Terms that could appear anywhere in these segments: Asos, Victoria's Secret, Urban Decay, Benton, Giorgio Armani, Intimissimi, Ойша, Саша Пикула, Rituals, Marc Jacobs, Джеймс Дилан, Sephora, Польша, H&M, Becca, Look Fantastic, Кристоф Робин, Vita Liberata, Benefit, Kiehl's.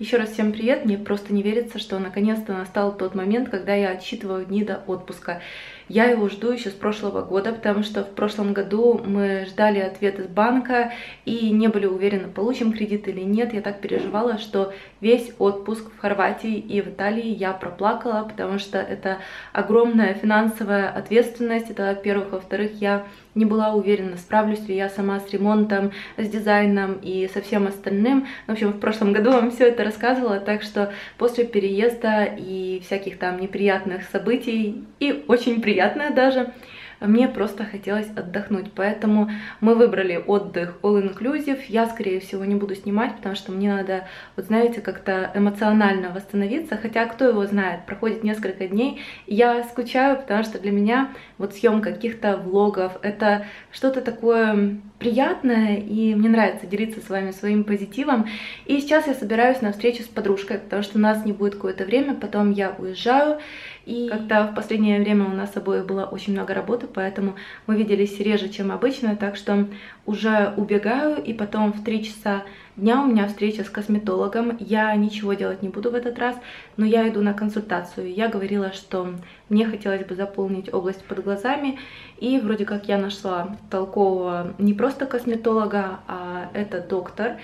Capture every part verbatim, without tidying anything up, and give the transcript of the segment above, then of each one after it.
Еще раз всем привет, мне просто не верится, что наконец-то настал тот момент, когда я отсчитываю дни до отпуска. Я его жду еще с прошлого года, потому что в прошлом году мы ждали ответ из банка и не были уверены, получим кредит или нет. Я так переживала, что весь отпуск в Хорватии и в Италии я проплакала, потому что это огромная финансовая ответственность, это во-первых. Во-вторых, я не была уверена, справлюсь ли я сама с ремонтом, с дизайном и со всем остальным. В общем, в прошлом году вам все это рассказывала, так что после переезда и всяких там неприятных событий, и очень приятное даже, мне просто хотелось отдохнуть, поэтому мы выбрали отдых all-inclusive. Я, скорее всего, не буду снимать, потому что мне надо, вот знаете, как-то эмоционально восстановиться, хотя кто его знает, проходит несколько дней, я скучаю, потому что для меня вот съемка каких-то влогов, это что-то такое приятное, и мне нравится делиться с вами своим позитивом. И сейчас я собираюсь на встречу с подружкой, потому что у нас не будет какое-то время, потом я уезжаю, и как-то в последнее время у нас обоих было очень много работы, поэтому мы виделись реже, чем обычно, так что уже убегаю, и потом в три часа дня у меня встреча с косметологом. Я ничего делать не буду в этот раз, но я иду на консультацию. Я говорила, что мне хотелось бы заполнить область под глазами, и вроде как я нашла толкового не просто косметолога, а это доктор,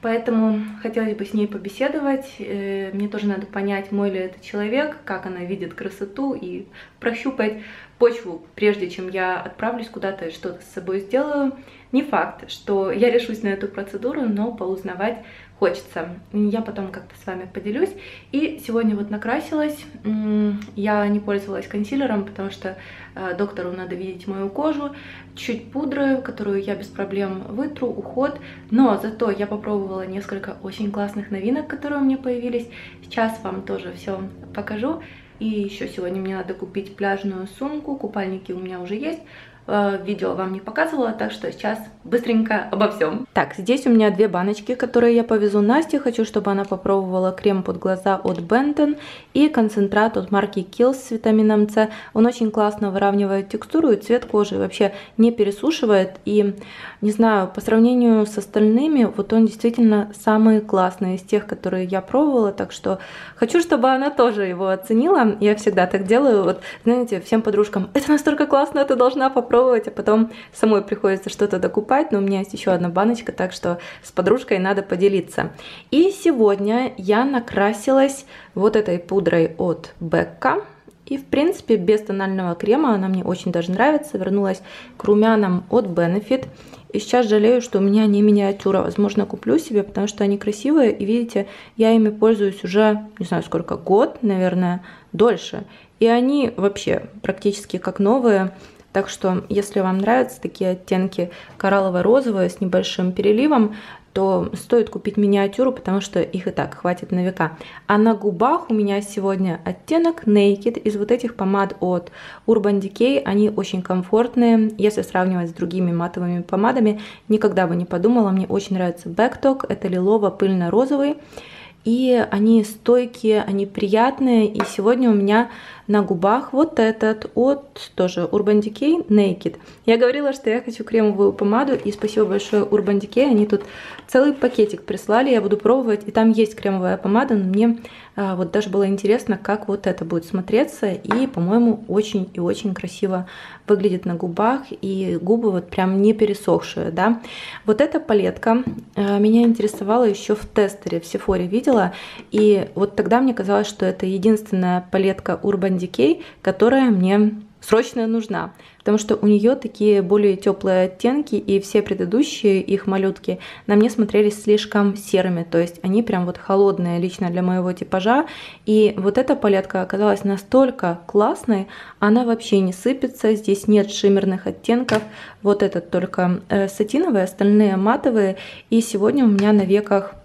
поэтому хотелось бы с ней побеседовать. Мне тоже надо понять, мой ли это человек, как она видит красоту, и прощупать почву, прежде чем я отправлюсь куда-то и что-то с собой сделаю. Не факт, что я решусь на эту процедуру, но поузнавать хочется. Я потом как-то с вами поделюсь. И сегодня вот накрасилась. Я не пользовалась консилером, потому что доктору надо видеть мою кожу. Чуть пудры, которую я без проблем вытру, уход. Но зато я попробовала несколько очень классных новинок, которые у меня появились. Сейчас вам тоже все покажу. И еще сегодня мне надо купить пляжную сумку, купальники у меня уже есть, видео вам не показывала, так что сейчас быстренько обо всем. Так, здесь у меня две баночки, которые я повезу Насте, хочу, чтобы она попробовала крем под глаза от Benton и концентрат от марки Kiehl's с витамином С. Он очень классно выравнивает текстуру и цвет кожи, вообще не пересушивает, и не знаю, по сравнению с остальными, вот он действительно самый классный из тех, которые я пробовала, так что хочу, чтобы она тоже его оценила. Я всегда так делаю, вот знаете, всем подружкам: это настолько классно, ты должна попробовать, а потом самой приходится что-то докупать, но у меня есть еще одна баночка, так что с подружкой надо поделиться. И сегодня я накрасилась вот этой пудрой от Becca. И, в принципе, без тонального крема, она мне очень даже нравится. Вернулась к румянам от Benefit. И сейчас жалею, что у меня не миниатюра. Возможно, куплю себе, потому что они красивые. И, видите, я ими пользуюсь уже, не знаю, сколько, год, наверное, дольше. И они вообще практически как новые. Так что, если вам нравятся такие оттенки кораллово-розовые с небольшим переливом, то стоит купить миниатюру, потому что их и так хватит на века. А на губах у меня сегодня оттенок Naked из вот этих помад от Urban Decay. Они очень комфортные. Если сравнивать с другими матовыми помадами, никогда бы не подумала. Мне очень нравится Backtalk. Это лилово-пыльно-розовый. И они стойкие, они приятные. И сегодня у меня на губах вот этот от тоже Urban Decay Naked. Я говорила, что я хочу кремовую помаду. И спасибо большое Urban Decay. Они тут целый пакетик прислали. Я буду пробовать. И там есть кремовая помада. Но мне а, вот даже было интересно, как вот это будет смотреться. И, по-моему, очень и очень красиво выглядит на губах. И губы вот прям не пересохшие, да. Вот эта палетка а, меня интересовала еще в тестере, в Sephora видела. И вот тогда мне казалось, что это единственная палетка Urban Decay, которая мне срочно нужна, потому что у нее такие более теплые оттенки, и все предыдущие их малютки на мне смотрелись слишком серыми, то есть они прям вот холодные лично для моего типажа. И вот эта палетка оказалась настолько классной, она вообще не сыпется, здесь нет шиммерных оттенков, вот этот только сатиновый, остальные матовые. И сегодня у меня на веках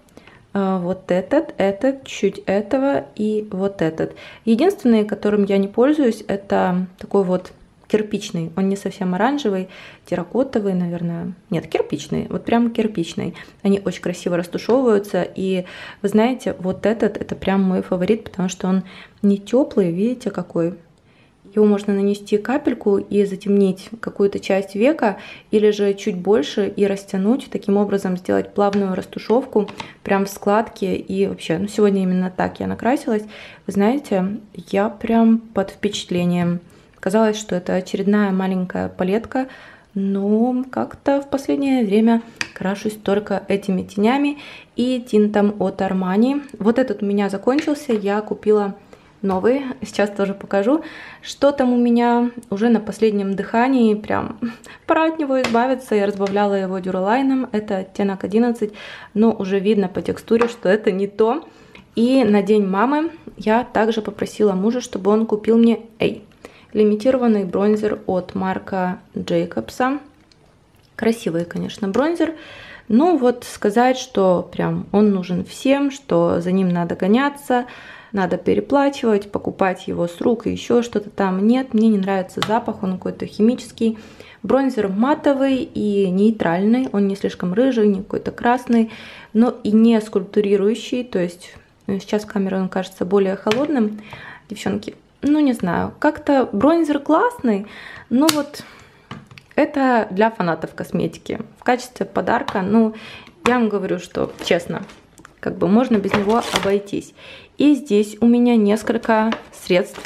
вот этот, этот, чуть этого и вот этот. Единственный, которым я не пользуюсь, это такой вот кирпичный. Он не совсем оранжевый, терракотовый, наверное. Нет, кирпичный, вот прям кирпичный. Они очень красиво растушевываются. И вы знаете, вот этот, это прям мой фаворит, потому что он не теплый, видите, какой. его можно нанести капельку и затемнить какую-то часть века, или же чуть больше и растянуть, таким образом сделать плавную растушевку прям в складке. И вообще, ну сегодня именно так я накрасилась. Вы знаете, я прям под впечатлением. Казалось, что это очередная маленькая палетка, но как-то в последнее время крашусь только этими тенями и тинтом от Armani. Вот этот у меня закончился, я купила новый, сейчас тоже покажу, что там у меня уже на последнем дыхании, прям пора от него избавиться. Я разбавляла его дюралайном, это оттенок одиннадцать, но уже видно по текстуре, что это не то. И на День мамы я также попросила мужа, чтобы он купил мне эй. лимитированный бронзер от Марка Джейкобса. Красивый, конечно, бронзер. Но вот сказать, что прям он нужен всем, что за ним надо гоняться, надо переплачивать, покупать его с рук и еще что-то там. Нет, мне не нравится запах, он какой-то химический. Бронзер матовый и нейтральный. Он не слишком рыжий, не какой-то красный, но и не скульптурирующий. То есть сейчас камера, он кажется более холодным. Девчонки, ну не знаю, как-то бронзер классный, но вот это для фанатов косметики. В качестве подарка, ну, я вам говорю, что честно, как бы можно без него обойтись. И здесь у меня несколько средств,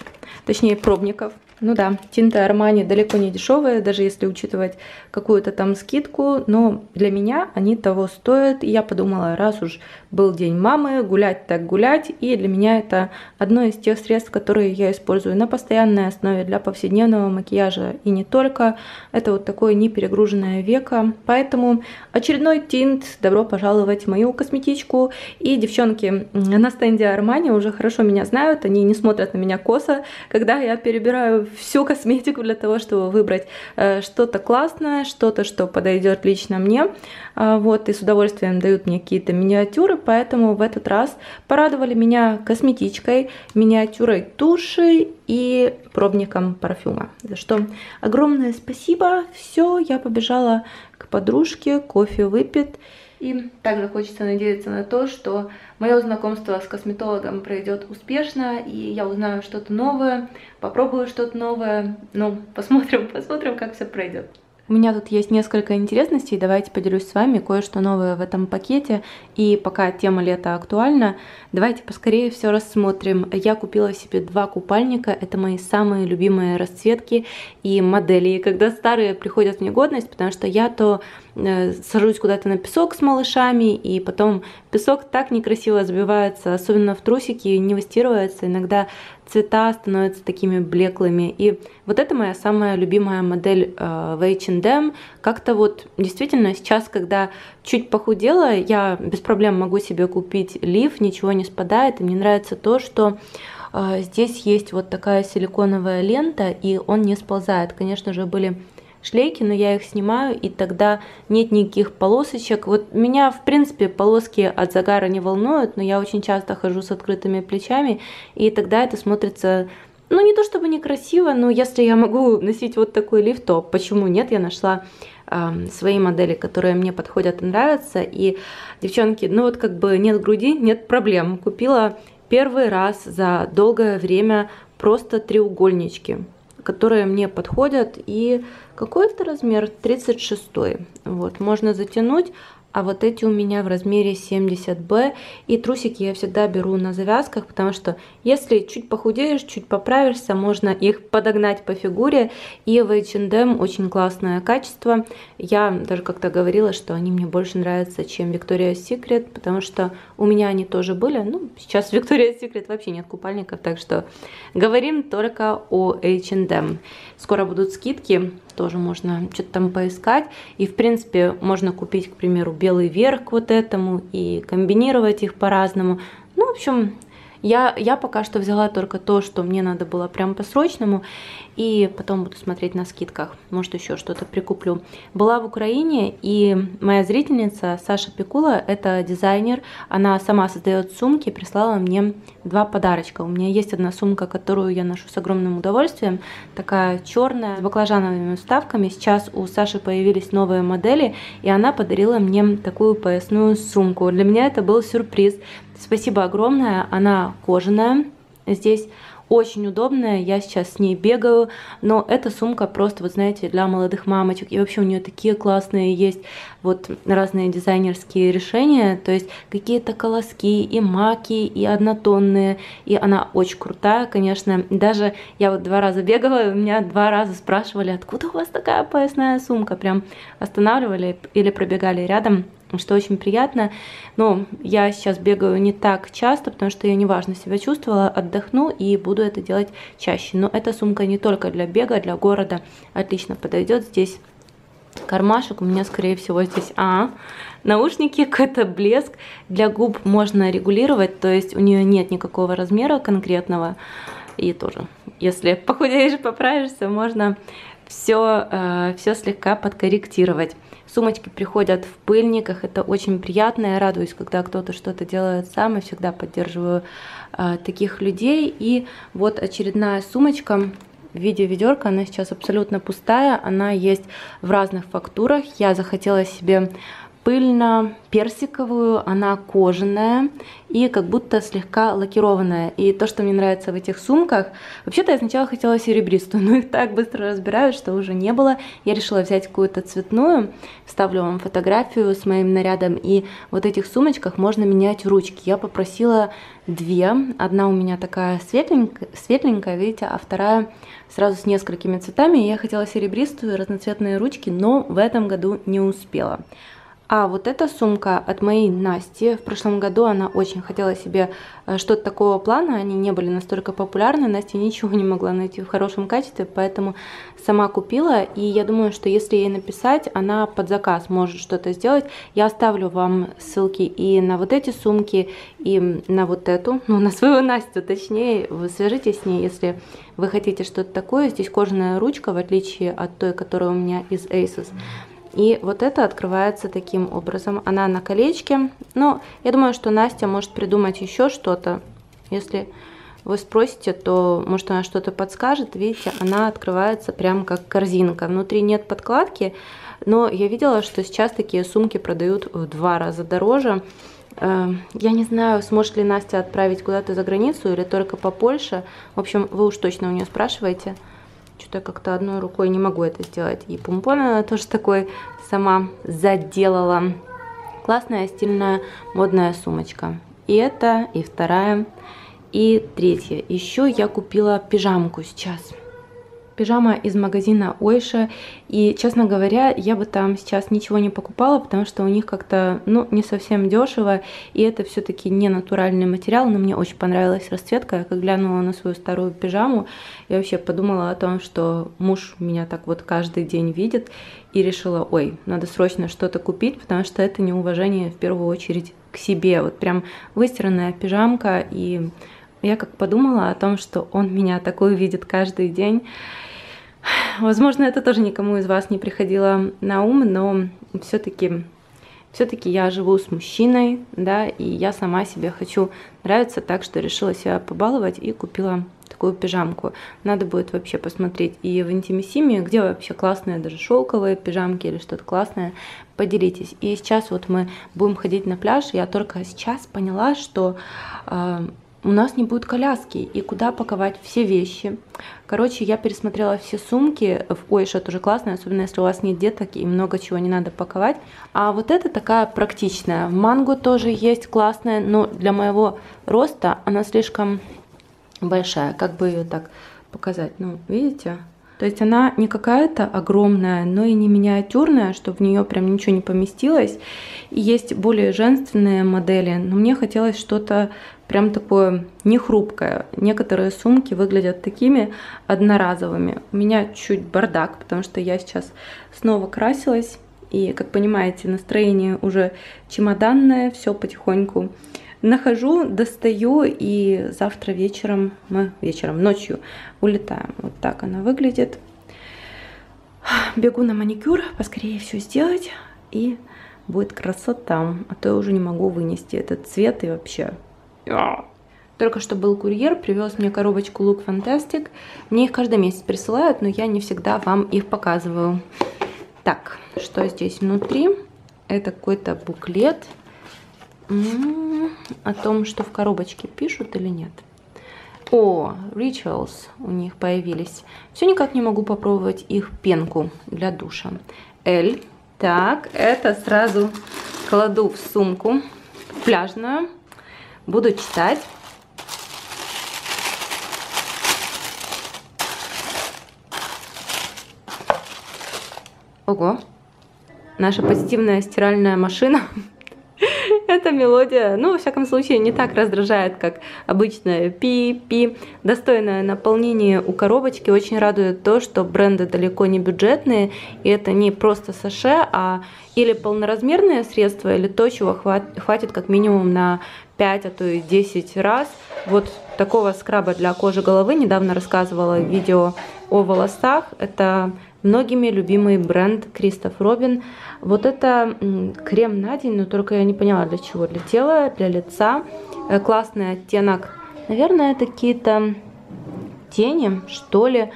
точнее пробников. Ну да, тинты Armani далеко не дешевые, даже если учитывать какую-то там скидку, но для меня они того стоят. И я подумала, раз уж был День мамы, гулять так гулять, и для меня это одно из тех средств, которые я использую на постоянной основе для повседневного макияжа и не только. Это вот такое неперегруженное веко, поэтому очередной тинт, добро пожаловать в мою косметичку. И девчонки на стенде Armani уже хорошо меня знают, они не смотрят на меня косо, когда я перебираю всю косметику для того, чтобы выбрать что-то классное, что-то, что подойдет лично мне. Вот, и с удовольствием дают мне какие-то миниатюры, поэтому в этот раз порадовали меня косметичкой, миниатюрой туши и пробником парфюма, за что огромное спасибо. Все, я побежала к подружке, кофе выпит. И также хочется надеяться на то, что мое знакомство с косметологом пройдет успешно, и я узнаю что-то новое, попробую что-то новое. Ну, посмотрим, посмотрим, как все пройдет. У меня тут есть несколько интересностей, давайте поделюсь с вами кое-что новое в этом пакете. И пока тема лета актуальна, давайте поскорее все рассмотрим. Я купила себе два купальника, это мои самые любимые расцветки и модели. И когда старые приходят в негодность, потому что я то сажусь куда-то на песок с малышами, и потом песок так некрасиво забивается, особенно в трусики, не выстирывается, иногда цвета становятся такими блеклыми. И вот это моя самая любимая модель в эйч энд эм. Как-то вот действительно сейчас, когда чуть похудела, я без проблем могу себе купить лиф, ничего не спадает. И мне нравится то, что э, здесь есть вот такая силиконовая лента, и он не сползает. Конечно же, были шлейки, но я их снимаю, и тогда нет никаких полосочек. Вот меня, в принципе, полоски от загара не волнуют, но я очень часто хожу с открытыми плечами, и тогда это смотрится, ну, не то чтобы некрасиво, но если я могу носить вот такой лиф, то почему нет? Я нашла свои модели, которые мне подходят и нравятся. И, девчонки, ну вот как бы нет груди, нет проблем. Купила первый раз за долгое время просто треугольнички, которые мне подходят, и какой-то размер тридцать шестой. Вот, можно затянуть, а вот эти у меня в размере семьдесят бэ, и трусики я всегда беру на завязках, потому что если чуть похудеешь, чуть поправишься, можно их подогнать по фигуре, и в эйч энд эм очень классное качество. Я даже как-то говорила, что они мне больше нравятся, чем Victoria's Secret, потому что у меня они тоже были, ну, сейчас в Victoria's Secret вообще нет купальников, так что говорим только о эйч энд эм. Скоро будут скидки, тоже можно что-то там поискать, и в принципе можно купить, к примеру, белый верх к вот этому и комбинировать их по-разному. Ну, в общем, я, я пока что взяла только то, что мне надо было прям по-срочному, и потом буду смотреть на скидках, может еще что-то прикуплю. Была в Украине, и моя зрительница Саша Пикула, это дизайнер, она сама создает сумки, прислала мне два подарочка. У меня есть одна сумка, которую я ношу с огромным удовольствием, такая черная, с баклажановыми вставками. Сейчас у Саши появились новые модели, и она подарила мне такую поясную сумку. Для меня это был сюрприз. Спасибо огромное, она кожаная, здесь очень удобная, я сейчас с ней бегаю, но эта сумка просто, вот знаете, для молодых мамочек, и вообще у нее такие классные есть вот разные дизайнерские решения, то есть какие-то колоски и маки, и однотонные, и она очень крутая, конечно, даже я вот два раза бегала, у меня два раза спрашивали, откуда у вас такая поясная сумка, прям останавливали или пробегали рядом, что очень приятно. Но я сейчас бегаю не так часто, потому что я неважно себя чувствовала, отдохну и буду это делать чаще. Но эта сумка не только для бега, для города отлично подойдет. Здесь кармашек, у меня скорее всего здесь а, наушники, какой-то блеск. Для губ можно регулировать, то есть у нее нет никакого размера конкретного. И тоже, если похудеешь, поправишься, можно все, э, все слегка подкорректировать. Сумочки приходят в пыльниках, это очень приятно, я радуюсь, когда кто-то что-то делает сам, и всегда поддерживаю э, таких людей. И вот очередная сумочка в виде ведерка, она сейчас абсолютно пустая, она есть в разных фактурах. Я захотела себе пыльно-персиковую, она кожаная и как будто слегка лакированная. И то, что мне нравится в этих сумках, вообще-то я сначала хотела серебристую, но их так быстро разбирают, что уже не было. Я решила взять какую-то цветную, вставлю вам фотографию с моим нарядом. И вот в этих сумочках можно менять ручки. Я попросила две, одна у меня такая светленькая, светленькая, видите, а вторая сразу с несколькими цветами. Я хотела серебристую, разноцветные ручки, но в этом году не успела. А вот эта сумка от моей Насти, в прошлом году она очень хотела себе что-то такого плана, они не были настолько популярны, Настя ничего не могла найти в хорошем качестве, поэтому сама купила, и я думаю, что если ей написать, она под заказ может что-то сделать. Я оставлю вам ссылки и на вот эти сумки, и на вот эту, ну на свою Настю точнее, вы свяжитесь с ней, если вы хотите что-то такое. Здесь кожаная ручка, в отличие от той, которая у меня из Asos. И вот это открывается таким образом. Она на колечке. Но я думаю, что Настя может придумать еще что-то. Если вы спросите, то может она что-то подскажет. Видите, она открывается прям как корзинка. Внутри нет подкладки. Но я видела, что сейчас такие сумки продают в два раза дороже. Я не знаю, сможет ли Настя отправить куда-то за границу или только по Польше. В общем, вы уж точно у нее спрашиваете. Что-то как-то одной рукой не могу это сделать. И помпон она тоже такой сама заделала. Классная, стильная, модная сумочка. И это, и вторая, и третья. Еще я купила пижамку сейчас. Пижама из магазина Ойша. И, честно говоря, я бы там сейчас ничего не покупала, потому что у них как-то, ну, не совсем дешево. И это все-таки не натуральный материал, но мне очень понравилась расцветка. Я как глянула на свою старую пижаму, я вообще подумала о том, что муж меня так вот каждый день видит. И решила, ой, надо срочно что-то купить, потому что это неуважение в первую очередь к себе. Вот прям выстиранная пижамка. И я как подумала о том, что он меня такую видит каждый день. Возможно, это тоже никому из вас не приходило на ум, но все-таки все-таки я живу с мужчиной, да, и я сама себе хочу нравиться, так что решила себя побаловать и купила такую пижамку. Надо будет вообще посмотреть и в Intimissimi, где вообще классные даже шелковые пижамки или что-то классное, поделитесь. И сейчас вот мы будем ходить на пляж, я только сейчас поняла, что э, у нас не будет коляски, и куда паковать все вещи. Короче, я пересмотрела все сумки. В Ойша тоже классно, особенно если у вас нет деток и много чего не надо паковать. А вот эта такая практичная. В Манго тоже есть классная, но для моего роста она слишком большая. Как бы ее так показать? Ну, видите? То есть она не какая-то огромная, но и не миниатюрная, чтобы в нее прям ничего не поместилось. И есть более женственные модели, но мне хотелось что-то прям такое не хрупкое. Некоторые сумки выглядят такими одноразовыми. У меня чуть бардак, потому что я сейчас снова красилась. И, как понимаете, настроение уже чемоданное, все потихоньку нахожу, достаю, и завтра вечером мы вечером, ночью улетаем. Вот так она выглядит. Бегу на маникюр, поскорее все сделать, и будет красота. А то я уже не могу вынести этот цвет и вообще. Только что был курьер, привез мне коробочку Look Fantastic. Мне их каждый месяц присылают, но я не всегда вам их показываю. Так, что здесь внутри? Это какой-то буклет о том, что в коробочке пишут или нет. О, Rituals у них появились. Все никак не могу попробовать их пенку для душа. L. Так, это сразу кладу в сумку пляжную. Буду читать. Ого! Наша позитивная стиральная машина. Эта мелодия, ну, во всяком случае, не так раздражает, как обычная пи-пи. Достойное наполнение у коробочки. Очень радует то, что бренды далеко не бюджетные. И это не просто саше, а или полноразмерные средства, или то, чего хватит как минимум на пять, а то и десять раз. Вот такого скраба для кожи головы. Недавно рассказывала в видео о волосах. Это многими любимый бренд Кристоф Робин. Вот это крем на день, но только я не поняла для чего. Для тела, для лица. Классный оттенок. Наверное, это какие-то тени, что ли.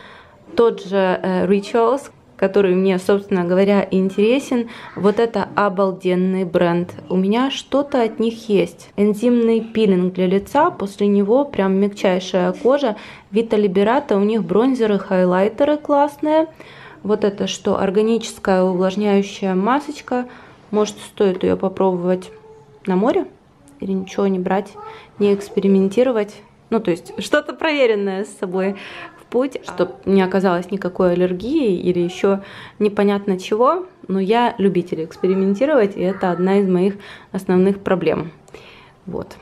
Тот же Rituals, который мне, собственно говоря, интересен. Вот это обалденный бренд. У меня что-то от них есть. Энзимный пилинг для лица. После него прям мягчайшая кожа. Vita Liberata. У них бронзеры, хайлайтеры классные. Вот это что? Органическая увлажняющая масочка. Может, стоит ее попробовать на море? Или ничего не брать, не экспериментировать? Ну, то есть, что-то проверенное с собой в путь, чтобы не оказалось никакой аллергии или еще непонятно чего. Но я любитель экспериментировать, и это одна из моих основных проблем. Вот.